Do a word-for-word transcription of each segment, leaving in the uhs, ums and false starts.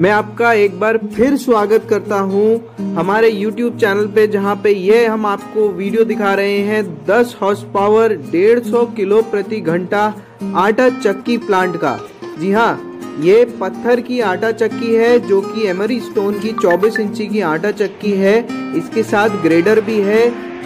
मैं आपका एक बार फिर स्वागत करता हूं हमारे YouTube चैनल पे, जहां पे ये हम आपको वीडियो दिखा रहे हैं दस हॉर्स पावर डेढ़ सौ किलो प्रति घंटा आटा चक्की प्लांट का। जी हाँ, ये पत्थर की आटा चक्की है जो कि एमरी स्टोन की चौबीस इंची की आटा चक्की है। इसके साथ ग्रेडर भी है।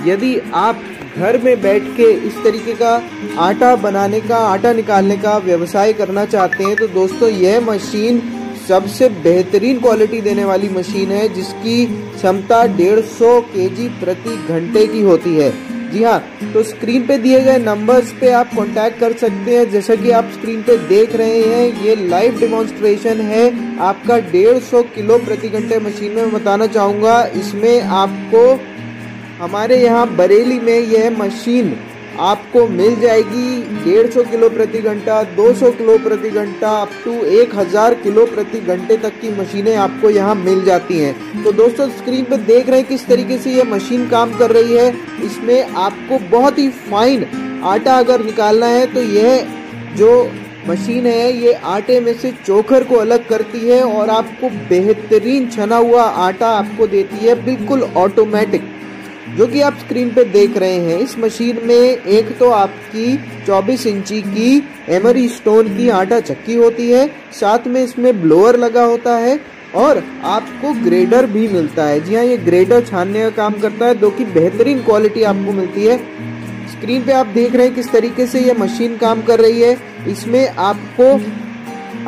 यदि आप घर में बैठ के इस तरीके का आटा बनाने का, आटा निकालने का व्यवसाय करना चाहते हैं तो दोस्तों यह मशीन सबसे बेहतरीन क्वालिटी देने वाली मशीन है, जिसकी क्षमता डेढ़ सौ केजी प्रति घंटे की होती है। जी हाँ, तो स्क्रीन पे दिए गए नंबर्स पे आप कांटेक्ट कर सकते हैं। जैसा कि आप स्क्रीन पे देख रहे हैं, ये लाइव डेमोन्स्ट्रेशन है आपका डेढ़ सौ किलो प्रति घंटे मशीन में। बताना चाहूँगा, इसमें आपको हमारे यहाँ बरेली में यह मशीन आपको मिल जाएगी डेढ़ सौ किलो प्रति घंटा, दो सौ किलो प्रति घंटा, अप टू एक हज़ार किलो प्रति घंटे तक की मशीनें आपको यहाँ मिल जाती हैं। तो दोस्तों स्क्रीन पर देख रहे हैं किस तरीके से ये मशीन काम कर रही है। इसमें आपको बहुत ही फाइन आटा अगर निकालना है तो यह जो मशीन है ये आटे में से चोकर को अलग करती है और आपको बेहतरीन छना हुआ आटा आपको देती है, बिल्कुल ऑटोमेटिक, जो कि आप स्क्रीन पे देख रहे हैं। इस मशीन में एक तो आपकी चौबीस इंची की एमरी स्टोन की आटा चक्की होती है, साथ में इसमें ब्लोअर लगा होता है और आपको ग्रेडर भी मिलता है। जी हाँ, ये ग्रेडर छानने का काम करता है, जो कि बेहतरीन क्वालिटी आपको मिलती है। स्क्रीन पे आप देख रहे हैं किस तरीके से ये मशीन काम कर रही है। इसमें आपको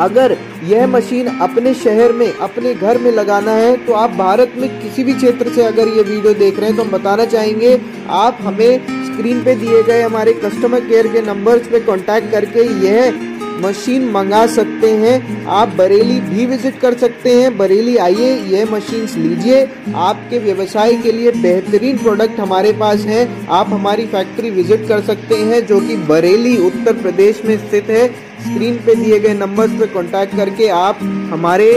अगर यह मशीन अपने शहर में, अपने घर में लगाना है तो आप भारत में किसी भी क्षेत्र से अगर ये वीडियो देख रहे हैं तो हम बताना चाहेंगे आप हमें स्क्रीन पे दिए गए हमारे कस्टमर केयर के नंबर्स पे कांटेक्ट करके यह मशीन मंगा सकते हैं। आप बरेली भी विजिट कर सकते हैं। बरेली आइए, यह मशीन्स लीजिए। आपके व्यवसाय के लिए बेहतरीन प्रोडक्ट हमारे पास हैं। आप हमारी फैक्ट्री विजिट कर सकते हैं जो कि बरेली उत्तर प्रदेश में स्थित है। स्क्रीन पे दिए गए नंबर्स पे कांटेक्ट करके आप हमारे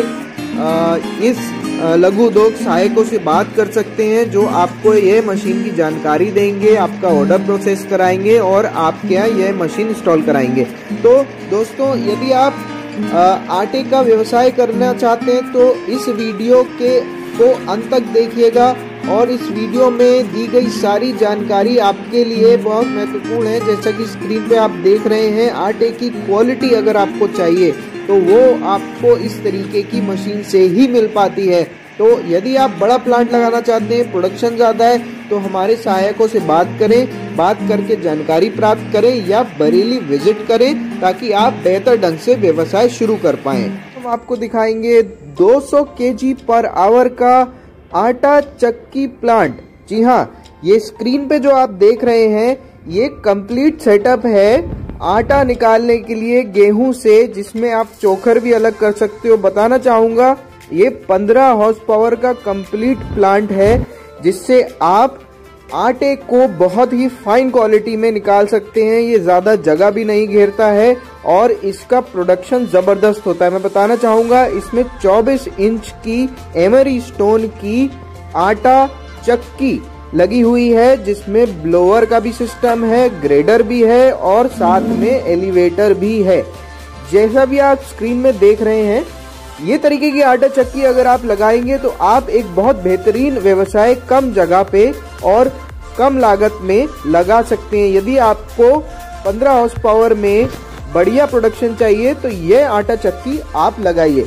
आ, इस लघु उद्योग सहायकों से बात कर सकते हैं जो आपको यह मशीन की जानकारी देंगे, आपका ऑर्डर प्रोसेस कराएंगे और आपके यहाँ यह मशीन इंस्टॉल कराएंगे। तो दोस्तों यदि आप आ, आटे का व्यवसाय करना चाहते हैं तो इस वीडियो के को अंत तक देखिएगा और इस वीडियो में दी गई सारी जानकारी आपके लिए बहुत महत्वपूर्ण है। जैसा कि स्क्रीन पे आप देख रहे हैं, आटे की क्वालिटी अगर आपको चाहिए तो वो आपको इस तरीके की मशीन से ही मिल पाती है। तो यदि आप बड़ा प्लांट लगाना चाहते हैं, प्रोडक्शन ज़्यादा है, तो हमारे सहायकों से बात करें, बात करके जानकारी प्राप्त करें या बरेली विजिट करें ताकि आप बेहतर ढंग से व्यवसाय शुरू कर पाएँ। हम आपको दिखाएंगे दो सौ केजी पर आवर का आटा चक्की प्लांट। जी हाँ, ये स्क्रीन पे जो आप देख रहे हैं ये कंप्लीट सेटअप है आटा निकालने के लिए गेहूं से, जिसमें आप चोकर भी अलग कर सकते हो। बताना चाहूँगा ये पंद्रह हॉर्स पावर का कंप्लीट प्लांट है, जिससे आप आटे को बहुत ही फाइन क्वालिटी में निकाल सकते हैं। ये ज़्यादा जगह भी नहीं घेरता है और इसका प्रोडक्शन ज़बरदस्त होता है। मैं बताना चाहूँगा इसमें चौबीस इंच की एमरी स्टोन की आटा चक्की लगी हुई है, जिसमें ब्लोअर का भी सिस्टम है, ग्रेडर भी है और साथ में एलिवेटर भी है। जैसा भी आप स्क्रीन में देख रहे हैं, ये तरीके की आटा चक्की अगर आप लगाएंगे तो आप एक बहुत बेहतरीन व्यवसाय कम जगह पे और कम लागत में लगा सकते हैं। यदि आपको पंद्रह हॉर्स पावर में बढ़िया प्रोडक्शन चाहिए तो ये आटा चक्की आप लगाइए।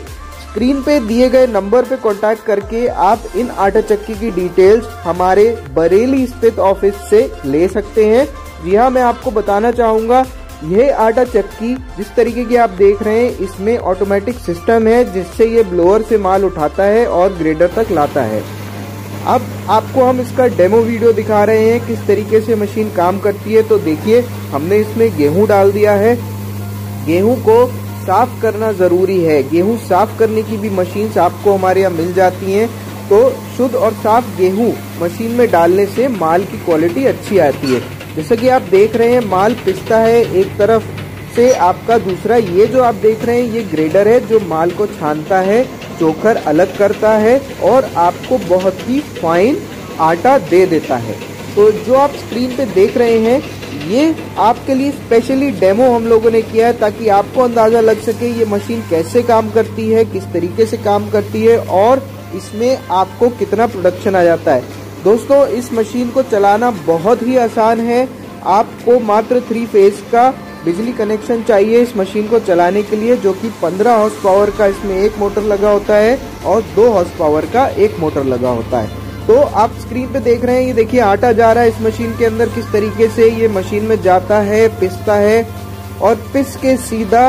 स्क्रीन पे दिए गए नंबर पे कांटेक्ट करके आप इन आटा चक्की की डिटेल्स हमारे बरेली स्थित ऑफिस से ले सकते हैं। जी हाँ, मैं आपको बताना चाहूँगा यह आटा चक्की जिस तरीके की आप देख रहे हैं इसमें ऑटोमेटिक सिस्टम है, जिससे ये ब्लोअर से माल उठाता है और ग्रेडर तक लाता है। अब आपको हम इसका डेमो वीडियो दिखा रहे हैं किस तरीके से मशीन काम करती है। तो देखिए, हमने इसमें गेहूँ डाल दिया है। गेहूँ को साफ करना ज़रूरी है। गेहूं साफ करने की भी मशीन्स आपको हमारे यहाँ मिल जाती हैं। तो शुद्ध और साफ गेहूं मशीन में डालने से माल की क्वालिटी अच्छी आती है। जैसा कि आप देख रहे हैं माल पिसता है एक तरफ से आपका। दूसरा, ये जो आप देख रहे हैं ये ग्रेडर है जो माल को छानता है, चोकर अलग करता है और आपको बहुत ही फाइन आटा दे देता है। तो जो आप स्क्रीन पे देख रहे हैं ये आपके लिए स्पेशली डेमो हम लोगों ने किया है ताकि आपको अंदाज़ा लग सके ये मशीन कैसे काम करती है, किस तरीके से काम करती है और इसमें आपको कितना प्रोडक्शन आ जाता है। दोस्तों, इस मशीन को चलाना बहुत ही आसान है। आपको मात्र थ्री फेज का बिजली कनेक्शन चाहिए इस मशीन को चलाने के लिए, जो कि पंद्रह हॉर्स पावर का इसमें एक मोटर लगा होता है और दो हॉर्स पावर का एक मोटर लगा होता है। तो आप स्क्रीन पे देख रहे हैं, ये देखिए आटा जा रहा है इस मशीन के अंदर, किस तरीके से ये मशीन में जाता है, पिसता है और पिस के सीधा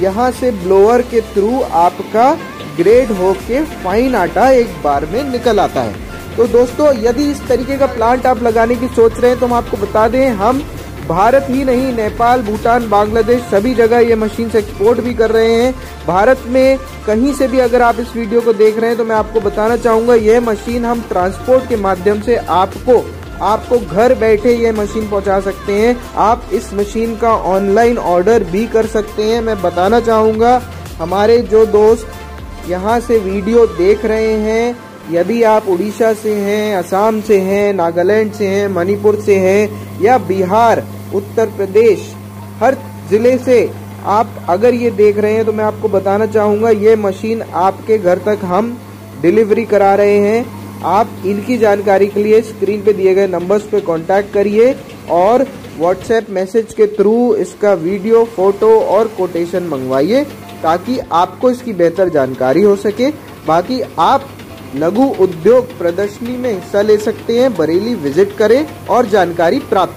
यहाँ से ब्लोअर के थ्रू आपका ग्रेड होके फाइन आटा एक बार में निकल आता है। तो दोस्तों, यदि इस तरीके का प्लांट आप लगाने की सोच रहे हैं तो हम आपको बता दें, हम भारत ही नहीं, नेपाल, भूटान, बांग्लादेश सभी जगह ये मशीन से एक्सपोर्ट भी कर रहे हैं। भारत में कहीं से भी अगर आप इस वीडियो को देख रहे हैं तो मैं आपको बताना चाहूँगा, यह मशीन हम ट्रांसपोर्ट के माध्यम से आपको आपको घर बैठे ये मशीन पहुँचा सकते हैं। आप इस मशीन का ऑनलाइन ऑर्डर भी कर सकते हैं। मैं बताना चाहूँगा, हमारे जो दोस्त यहाँ से वीडियो देख रहे हैं, यदि आप उड़ीसा से हैं, असम से हैं, नागालैंड से हैं, मणिपुर से हैं या बिहार, उत्तर प्रदेश, हर ज़िले से आप अगर ये देख रहे हैं तो मैं आपको बताना चाहूँगा ये मशीन आपके घर तक हम डिलीवरी करा रहे हैं। आप इनकी जानकारी के लिए स्क्रीन पे दिए गए नंबर्स पे कांटेक्ट करिए और व्हाट्सएप मैसेज के थ्रू इसका वीडियो, फोटो और कोटेशन मंगवाइए ताकि आपको इसकी बेहतर जानकारी हो सके। बाकी आप लघु उद्योग प्रदर्शनी में हिस्सा ले सकते हैं, बरेली विजिट करें और जानकारी प्राप्त